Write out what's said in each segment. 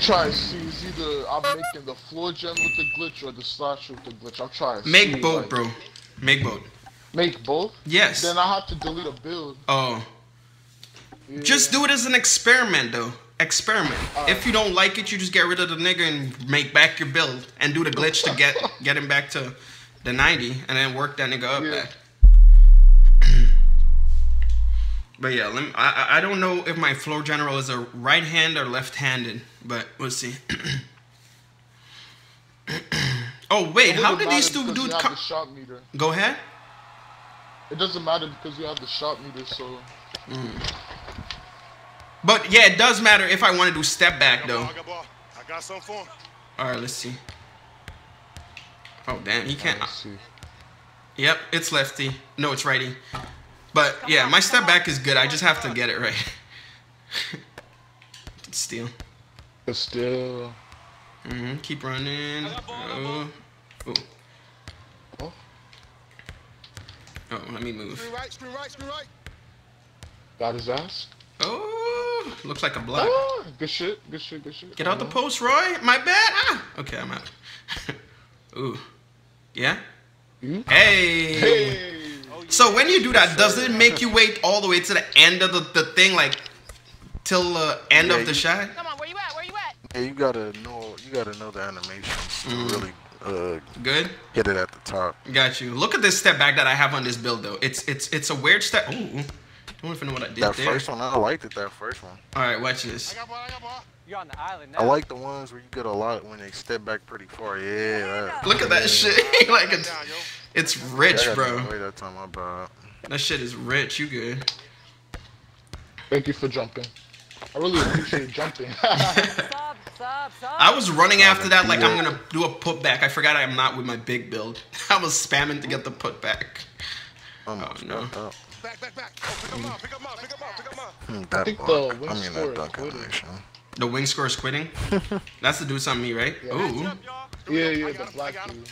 trying to see. It's either I'm making the floor gen with the glitch or the slasher with the glitch. I'm trying to see. Make both, like, bro. Make both. Make both? Yes. Then I have to delete a build. Oh. Yeah. Just do it as an experiment, though. Experiment. Right. If you don't like it, you just get rid of the nigga and make back your build and do the glitch to get him back to the 90 and then work that nigga up back. But yeah, let me, I don't know if my floor general is a right hand or left-handed, but we'll see. Oh wait, how did these two dudes come? Go ahead. It doesn't matter because you have the shot meter, so. But yeah, it does matter if I want to do step back though. I got some form. All right, let's see. Oh damn, he can't. Yep, it's lefty. No, it's righty. But yeah, my step back is good. I just have to get it right. Steal. Steal. Keep running. Oh. Oh. Oh, let me move. Screw right. Got his ass. Oh, looks like a block. Oh, good shit. Get out the post, Roy. My bad. Ah. Okay, I'm out. Ooh. Yeah? Hey. So when you do that, does it make you wait all the way to the end of the thing, like till the end of the shot? Come on, where you at? Yeah, you gotta know the animation to really good. Hit it at the top. Got you. Look at this step back that I have on this build though. It's a weird step. Ooh, I don't even know what I did there. That first one, I liked it. That first one. All right, watch this. I got ball. You're on the island now. I like the ones where you get a lot when they step back pretty far. Yeah. Look at that shit. Like it's. It's rich, bro. That shit is rich. You good? Thank you for jumping. I really appreciate jumping. I was running after that like I'm gonna do a putback. I forgot I'm not with my big build. I was spamming to get the putback. Oh no! Back! Pick him up! I think the wing score is quitting. The wing score is quitting. That's the dude on me, right? Yeah. Ooh. Yeah, the black dude.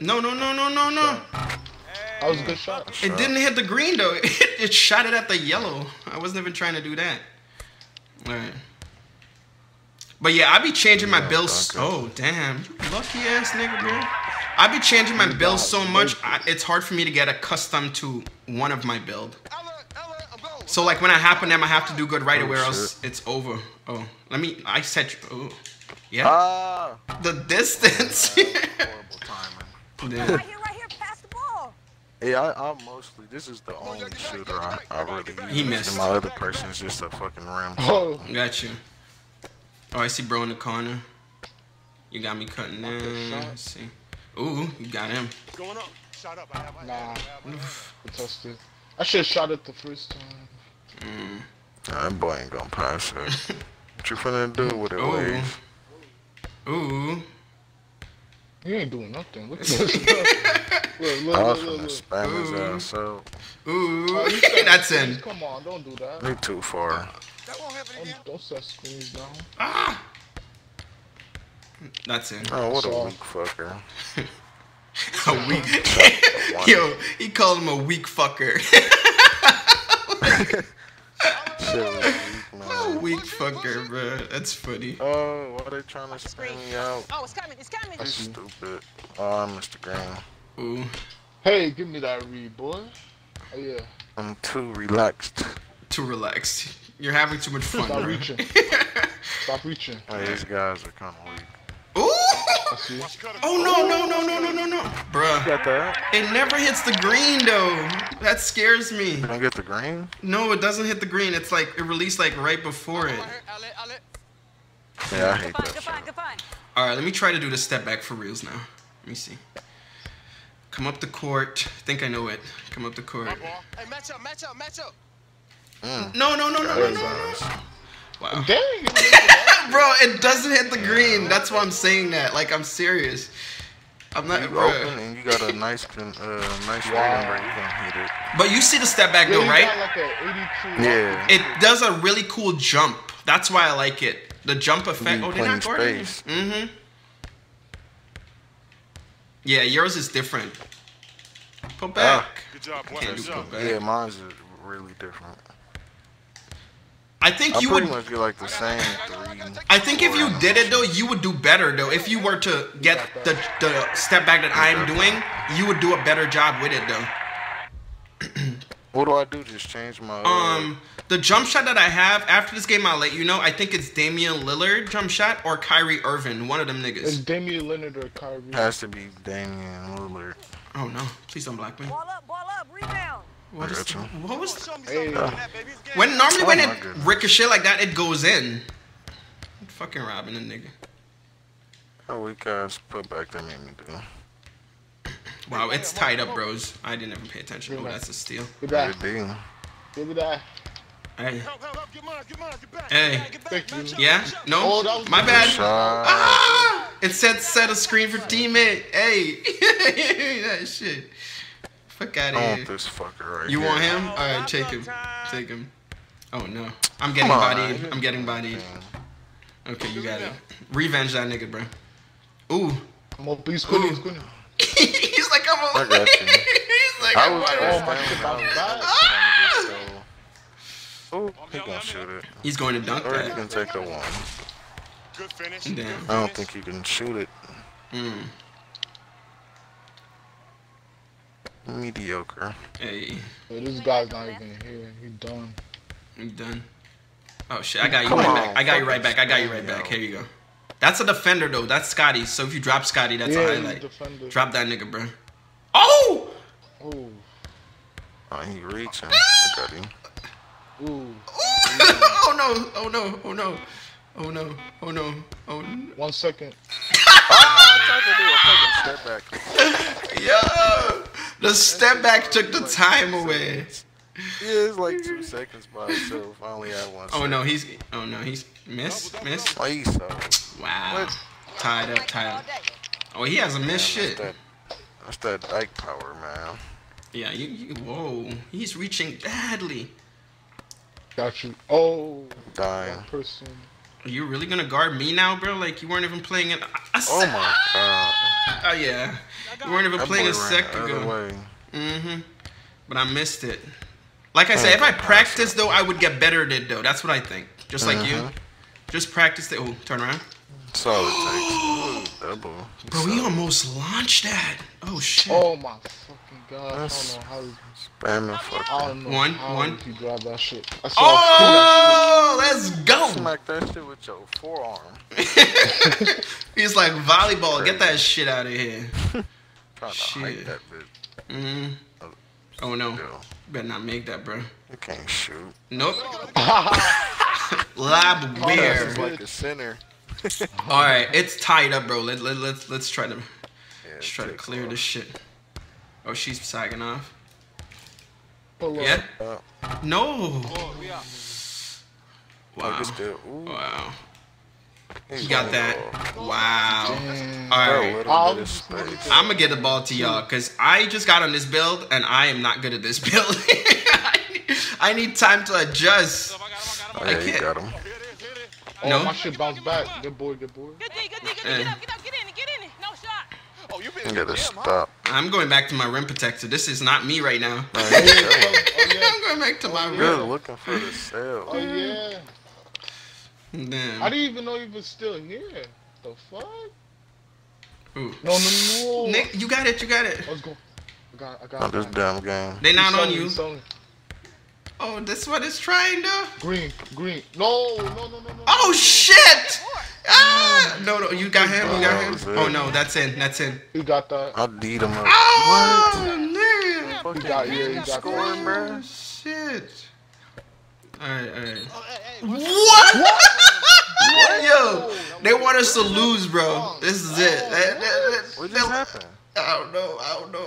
No. That was a good shot. It didn't hit the green, though. It shot it at the yellow. I wasn't even trying to do that. All right. But, yeah, I be changing my bills. Oh, damn. You lucky-ass nigga, bro. I be changing my bills so much, it's hard for me to get accustomed to one of my build. So, like, when I happen them, I have to do good right away, or else it's over. Oh, let me... I said... Oh, yeah. The distance. Horrible timing. Right here, pass the ball. Hey, I mostly, this is the only shooter I really use. He missed. And my other person is just a fucking rim. Oh, got you. Oh, I see bro in the corner. You got me cutting in. Let's see. Ooh, you got him. Going up. Shot up. Nah. Contested. I should have shot it the first time. Nah, that boy ain't gonna pass it. What you finna do with it, Wave? Ooh. You ain't doing nothing. Look at this. Look. Spam his ass out. Ooh, that's in. Come on, don't do that. You're too far. That won't happen again. Don't set screens down. Ah! That's in. Oh, what a weak fucker. A weak... Yo, he called him a weak fucker. Weak fucker, bro. That's funny. Oh, why are they trying to spray me out? Oh, it's coming. That's stupid. Oh, Mr. Graham. Ooh. Hey, give me that read, boy. Oh, yeah. I'm too relaxed. You're having too much fun. Stop reaching. Hey, these guys are kind of weak. Ooh! Oh, no. Bruh. You got that? It never hits the green, though. That scares me. You don't get the green? No, it doesn't hit the green. It's like, it released like right before it. Yeah, I hate that. Alright, let me try to do the step back for reals now. Let me see. Come up the court. I think I know it. Come up the court. Hey, match up. No. Wow. Dang. Bro, it doesn't hit the green. That's why I'm saying that. Like, I'm serious. I'm not. You open and you got a nice number. You can hit it. But you see the step back though, right? Got like an 82. Yeah. It does a really cool jump. That's why I like it. The jump effect. Oh, they're not guarding. Yeah, yours is different. Put back. Good job. Can't do put back. Yeah, mine's is really different. I think I you pretty would much get like the same three. I think if you did it though, you would do better though. If you were to get the step back that I am doing, you would do a better job with it though. What do I do? Just change my the jump shot that I have after this game, I'll let you know. I think it's Damian Lillard jump shot or Kyrie Irving, one of them niggas. It's Damian Lillard or Kyrie. It has to be Damian Lillard. Oh no, please don't black me. Ball up, rebound. What is the, what was the, hey. When normally when it ricochet like that, it goes in. I'm fucking robbing a nigga. How we guys put back that made me do. Wow, it's tied up, bros. I didn't even pay attention. Oh, that's a steal. Good deal. Hey. Hey. Yeah? No? My bad. Ah! It said set a screen for teammate. Hey. That shit. Fuck out of here. I want this fucker right here. You want him? Alright, take him. Take him. Oh no. I'm getting bodied. I'm getting bodied. Okay, you got it. Revenge that nigga, bro. Ooh. I'm up. He's cool. He's cool. He's like, I'm up. He's like, I'm up. Oh, he's gonna shoot it. He's going to dunk that. Or he can take the one. Good finish. Damn. I don't think he can shoot it. Mm. Mediocre. Hey. Hey, this guy's not even here. He's done. He's done. Oh shit! I got you right back. I got you right back. I got you right back. Here you go. That's a defender though. That's Scotty. So if you drop Scotty, that's a highlight. Defender. Drop that nigga, bro. Oh! Oh. Oh, he reaching. I got him. Ooh. Ooh. Oh no! Oh no! Oh no! Oh no! Oh no! Oh no! 1 second. I tried to do a fucking step back. Yo. The step back took the time away. Yeah, it's like 2 seconds by itself. I only had 1 second. Oh no, he's miss. Wow. Tied up, Oh, he hasn't missed shit. That's that Dyke power, man. Yeah, whoa, he's reaching badly. Got you. Oh, dying person. Are you really gonna guard me now, bro? Like you weren't even playing it. Oh my god. Oh yeah, you weren't even playing a sec ago. Mm-hmm. But I missed it. Like I said, if I practiced though, I would get better at it though. That's what I think. Just like you, just practice it. Oh, turn around. Solid takes. Double. Bro, he almost launched that. Oh shit. Oh my fucking god. That's I don't know how. Spamming fucking. One. You grab that shit. Oh, let's go. Smack that shit with your forearm. He's like volleyball. Get that shit out of here. Trying to hike that bitch. Mm-hmm. Oh no. Better not make that, bro. You can't shoot. Nope. Lab weird. It's like a center. All right, it's tied up, bro. Let's try to clear this shit. Oh, she's sagging off. Yeah. No. Wow. Wow. You got that. Wow. All right. I'm gonna get the ball to y'all because I just got on this build and I am not good at this build. I need time to adjust. Oh, yeah, you got him. Oh, no? My shit bounced back. Good boy, good boy. Good D. Get in it. No shot. Oh, you gotta stop. I'm going back to my rim protector. This is not me right now. I'm going back to my rim. You're looking for the sale. Oh, yeah. Damn. I didn't even know you were still here. The fuck? Ooh. No. Nick, you got it. Let's go. I got this damn game. They not on you. Oh, that's what it's trying to. Green. No. Oh shit! Ah! No, you got him. Oh no, that's in. You got that. I need him. Oh man! You got scoring, bro. Shit. Alright. What? Yo, they want us to lose, bro. This is it. What just happened? I don't know.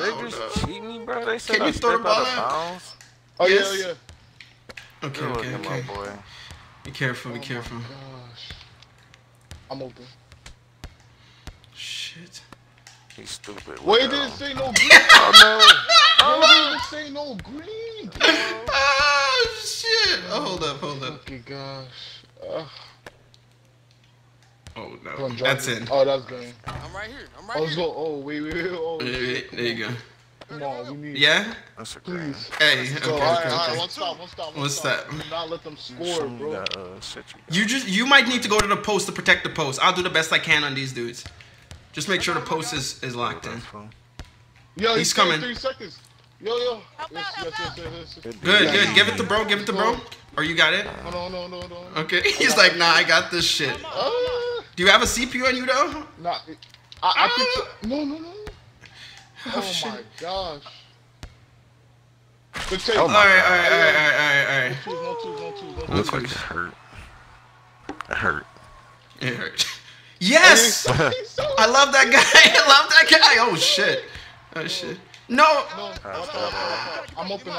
They just cheating me, bro. They said I stepped out of bounds. Oh yes. Yeah. Okay. My boy. Be careful. Oh gosh. I'm open. Shit. He's stupid. Wait, it didn't say no green. It didn't say no green. Oh shit. Oh, hold up. Oh gosh. Oh no. That's in. Oh, that's green. I'm right here. Let's go. Oh wait. There you go. No, we need. Yeah? That's a grand. Hey, okay, so, okay, all right, one stop. Do not let them score, bro. That, you might need to go to the post to protect the post. I'll do the best I can on these dudes. Just make sure the post is locked in. Yo, he's coming. 3 seconds. Yo. Yes. Good. Give it to bro. Or you got it? No. Okay. He's like, nah, I got this shit. Do you have a CPU on you though? Nah. I can. No. Oh my gosh. Alright. That hurt. It hurt. Yes! I love that guy. Oh shit. No! I'm open.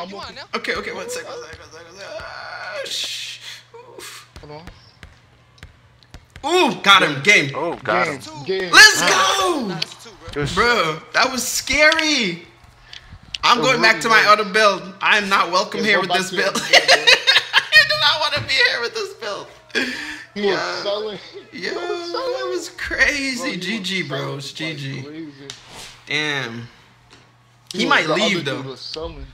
Okay, one second. Ooh, got him. Game. Oh, got him. Let's go! Bro, that was scary. I'm going back to my other build. I am not welcome here with this build. I do not want to be here with this build. Yeah, that was crazy. GG, bros. GG. Damn. He might leave though,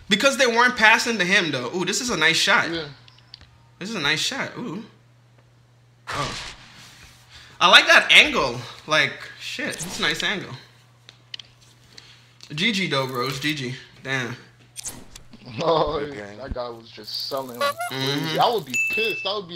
because they weren't passing to him though. Ooh, this is a nice shot. Yeah. This is a nice shot. Ooh. Oh. I like that angle. Like shit, it's a nice angle. GG though, bros. GG. Damn. Oh, that guy was just selling. Like, I would be pissed. I would be.